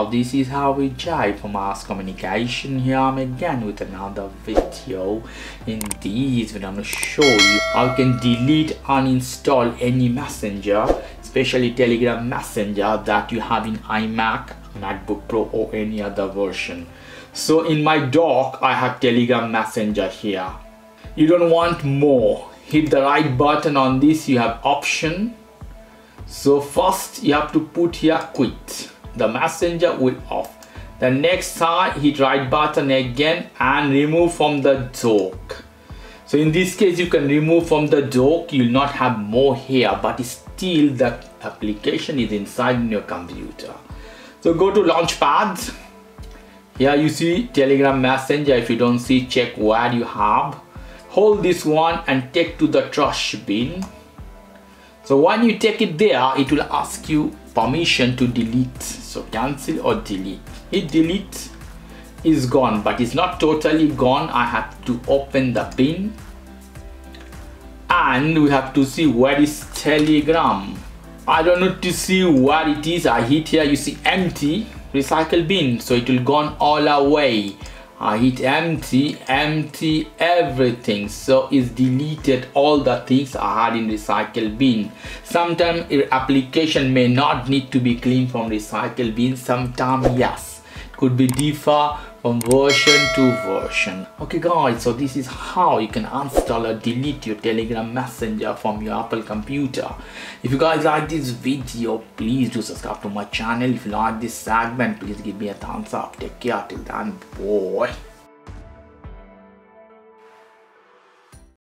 Now this is how we jive for mass communication. Here I'm again with another video. In this video I'm going to show you how you can delete and uninstall any messenger, especially Telegram messenger that you have in iMac, MacBook Pro or any other version. So in my dock I have Telegram messenger here. You don't want more. Hit the right button on this, you have option. So first you have to put here quit. The messenger will off. The next time hit right button again and remove from the dock. So in this case you can remove from the dock, you'll not have more here, but still the application is inside in your computer. So go to Launchpad. Here you see Telegram messenger. If you don't see, check where you have. Hold this one and take to the trash bin. So when you take it there, it will ask you permission to delete. So cancel or delete. Hit delete, is gone, but it's not totally gone. I have to open the bin and we have to see where is Telegram. I don't know to see where it is. I hit here, you see empty recycle bin. So it will gone all away. I hit empty everything, so it's deleted all the things I had in recycle bin. Sometimes your application may not need to be cleaned from recycle bin, sometimes yes. It could be differ from version to version. Okay guys, so this is how you can uninstall or delete your Telegram messenger from your Apple computer. If you guys like this video, please do subscribe to my channel. If you like this segment, please give me a thumbs up. Take care till then, boy.